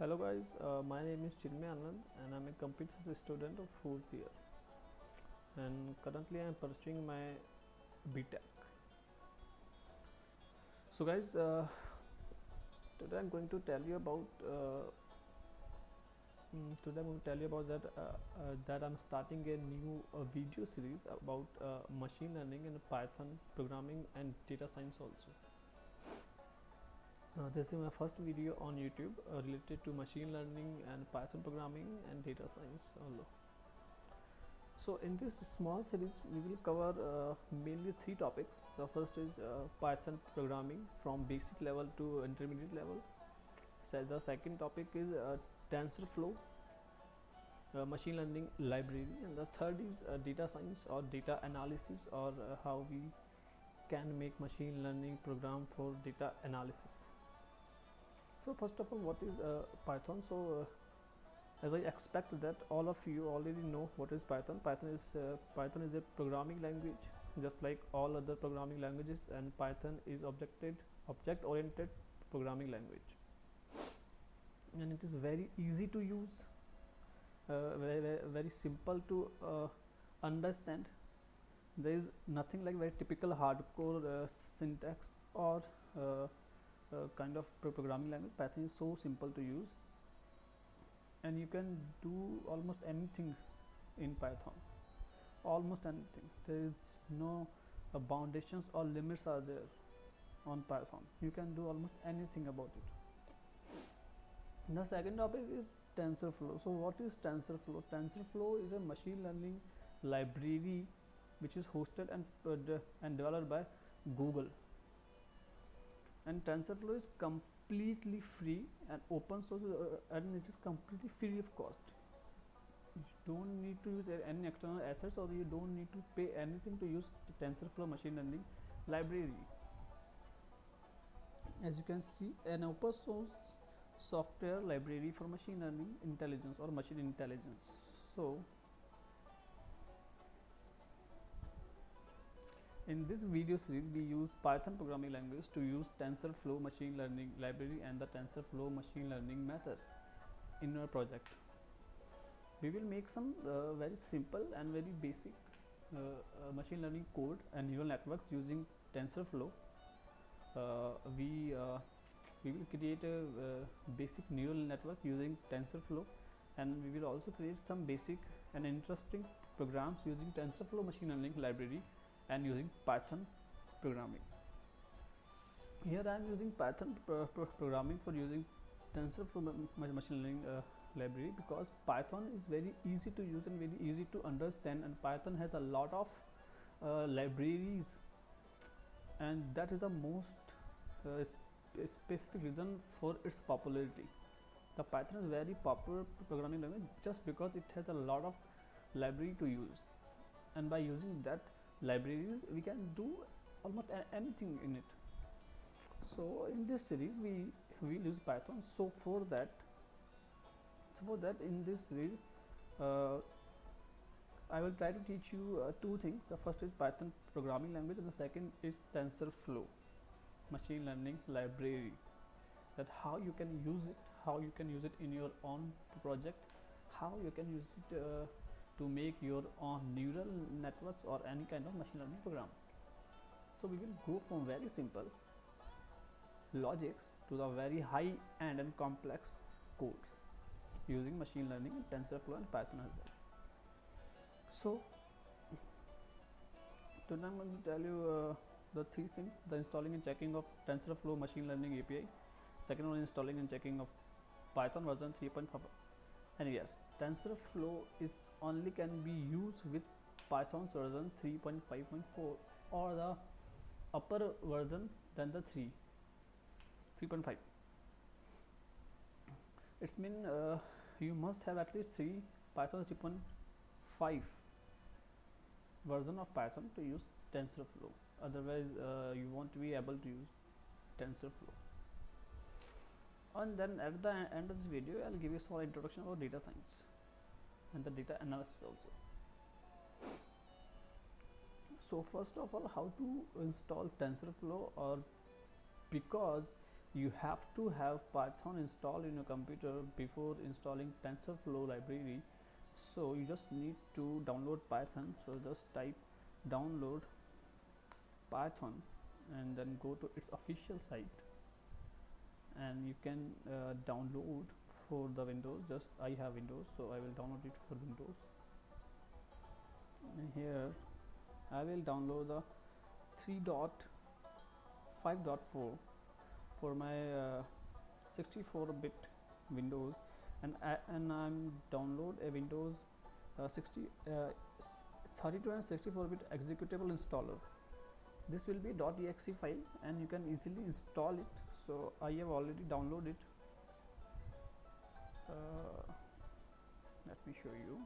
Hello guys, my name is Chinmay Anand and I am a computer science student of 4th year and currently I am pursuing my BTech. So guys, today I am going to tell you about that I am starting a new video series about machine learning and Python programming and data science also. This is my first video on YouTube related to machine learning and Python programming and data science also. So in this small series we will cover mainly three topics. The first is Python programming from basic level to intermediate level. So the second topic is TensorFlow machine learning library, and the third is data science or data analysis, or how we can make machine learning program for data analysis. So first of all, what is Python? So as I expect that all of you already know what is Python. Python is a programming language just like all other programming languages, and Python is object-oriented programming language, and it is very easy to use, very simple to understand. There is nothing like very typical hardcore syntax or kind of programming language. Python is so simple to use, and you can do almost anything in Python, almost anything. There is no boundations or limits are there on Python. You can do almost anything about it. The second topic is TensorFlow. So what is TensorFlow? TensorFlow is a machine learning library which is hosted and developed by Google, and TensorFlow is completely free and open source, and it is completely free of cost. You don't need to use any external assets, or you don't need to pay anything to use the TensorFlow machine learning library. As you can see, an open source software library for machine learning intelligence or machine intelligence. So in this video series we use Python programming language to use TensorFlow machine learning library and the TensorFlow machine learning methods in our project. We will make some very simple and very basic machine learning code and neural networks using TensorFlow. We will create a basic neural network using TensorFlow, and we will also create some basic and interesting programs using TensorFlow machine learning library and using Python programming. Here I am using Python programming for using TensorFlow machine learning library, because Python is very easy to use and very easy to understand, and Python has a lot of libraries, and that is the most specific reason for its popularity. The Python is very popular programming language just because it has a lot of library to use, and by using that libraries we can do almost anything in it. So in this series we will use Python. So for that in this series I will try to teach you two things. The first is Python programming language, and the second is TensorFlow machine learning library, that how you can use it, how you can use it in your own project, how you can use it to make your own neural networks or any kind of machine learning program. So we will go from very simple logics to the very high end and complex codes using machine learning and TensorFlow and Python as well. So today I am going to tell you the three things: the installing and checking of TensorFlow machine learning API, second one, installing and checking of Python version 3.5. And yes, TensorFlow is only can be used with Python's version 3.5.4 or the upper version than the 3.5. It's mean you must have at least three Python 3.5 version of Python to use TensorFlow. Otherwise, you won't be able to use TensorFlow. And then at the end of this video I'll give you a small introduction about data science and the data analysis also. So first of all, how to install TensorFlow, or because you have to have Python installed in your computer before installing TensorFlow library. So you just need to download Python. So just type download Python and then go to its official site, and you can download for the Windows. Just I have Windows, so I will download it for Windows. And here I will download the 3.5.4 for my 64-bit Windows, and I'm download a Windows 32 and 64-bit executable installer. This will be .exe file, and you can easily install it. So I have already downloaded it. Let me show you.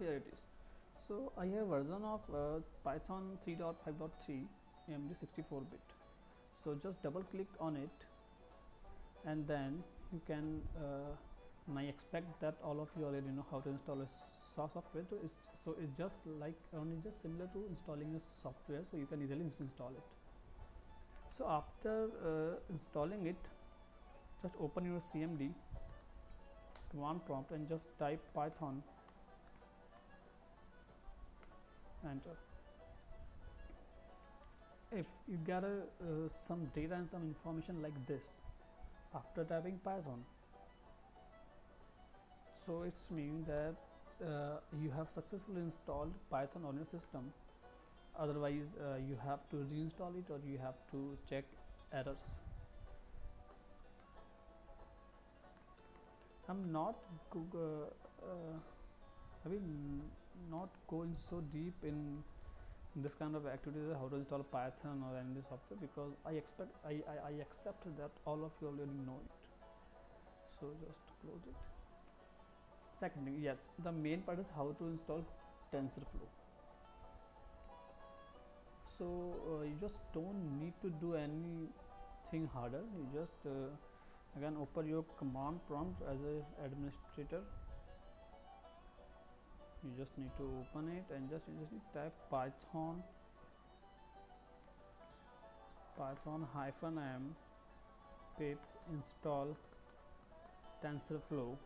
Here it is. So I have version of Python 3.5.3 AMD 64-bit. So just double click on it, and then you can. And I expect that all of you already know how to install a software. So it's just like only just similar to installing a software, so you can easily install it. So after installing it, just open your CMD command prompt and just type Python, enter. If you get some data and some information like this after typing Python, so it's mean that you have successfully installed Python on your system. Otherwise you have to reinstall it, or you have to check errors. I will not go in so deep in this kind of activities, how to install Python or any software, because I accept that all of you already know it. So just close it. Secondly, yes, the main part is how to install TensorFlow. So you just don't need to do anything harder. You just again open your command prompt as an administrator. You just need to open it, and you just need to type python -m pip install TensorFlow,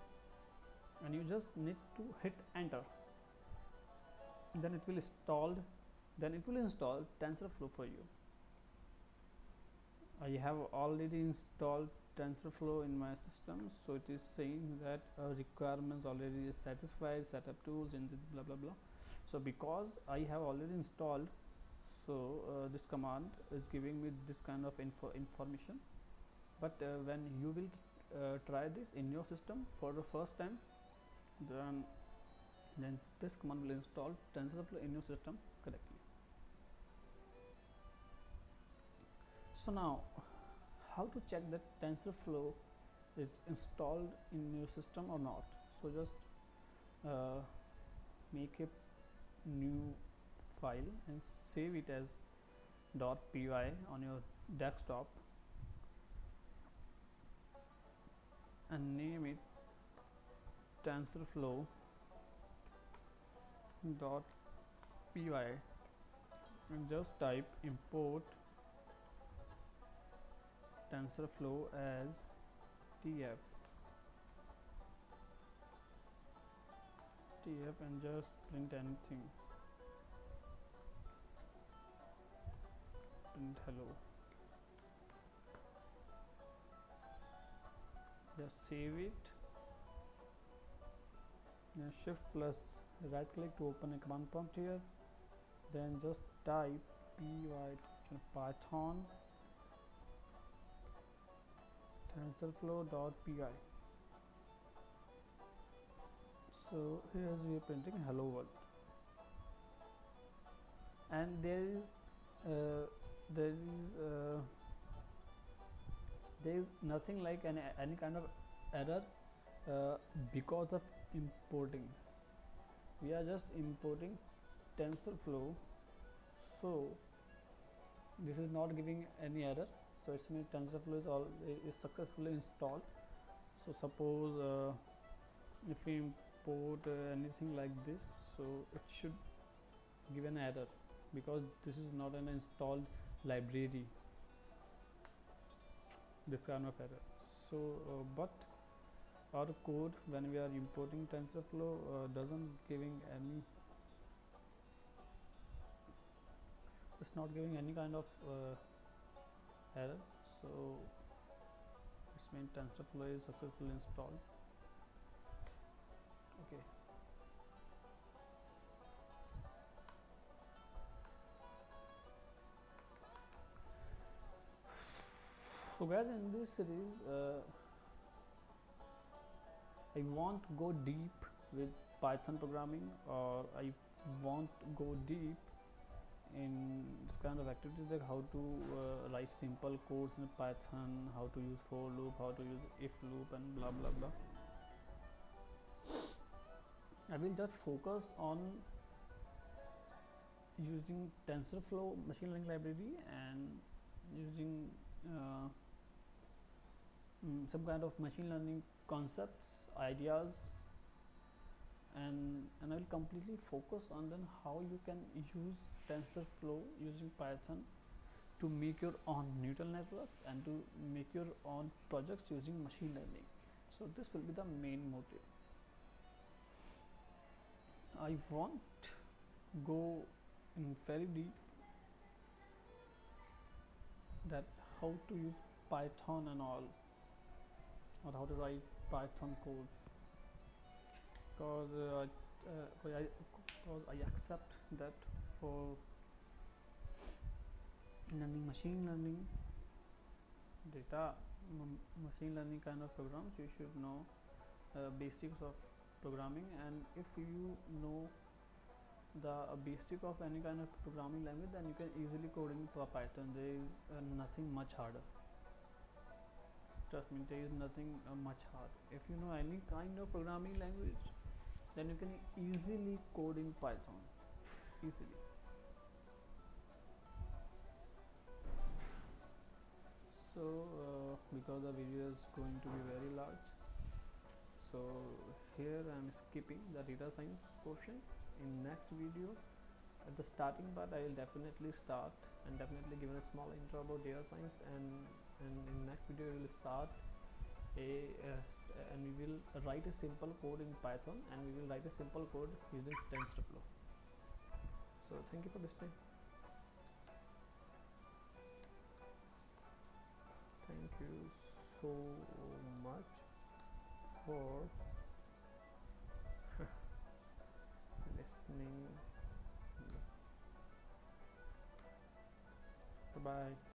and you just need to hit enter. Then it will installed. Then it will install TensorFlow for you. I have already installed TensorFlow in my system, so it is saying that requirements already is satisfied, setup tools, and blah blah blah. So because I have already installed, so this command is giving me this kind of information. But when you will try this in your system for the first time, then this command will install TensorFlow in your system correctly. So now, how to check that TensorFlow is installed in your system or not? So just make a new file and save it as .py on your desktop, and name it TensorFlow.py, and just type import TensorFlow as tf, and just print anything, print hello. Just save it. Then Shift+R to open a command prompt here. Then just type python TensorFlow.py. So here we are printing hello world, and there is nothing like any kind of error because of importing. We are just importing TensorFlow, so this is not giving any error. So it's means TensorFlow is successfully installed. So suppose if we import anything like this, so it should give an error because this is not an installed library, this kind of error. So but our code when we are importing TensorFlow doesn't giving any, it's not giving any kind of error. So it's mean TensorFlow is successfully installed. Okay, so guys, in this series I want to go deep with Python programming, or I want to go deep in this kind of activities like how to write simple codes in Python, how to use for loop, how to use if loop, and blah blah blah. I will just focus on using TensorFlow machine learning library and using some kind of machine learning concepts, ideas, and I will completely focus on then how you can use TensorFlow using Python to make your own neural networks and to make your own projects using machine learning. So this will be the main motive. I want go in very deep that how to use Python and all, or how to write Python code, because I accept that for learning machine learning data, machine learning kind of programs, you should know basics of programming, and if you know the basic of any kind of programming language, then you can easily code in Python. There is nothing much harder, trust me, there is nothing much hard. If you know any kind of programming language, then you can easily code in Python, easily. So because the video is going to be very large, so here I am skipping the data science portion. In next video, at the starting part, I will definitely start and definitely give a small intro about data science, and in next video we will start a and we will write a simple code in Python, and we will write a simple code using TensorFlow. So thank you for listening. Thank you so much for listening. Bye bye.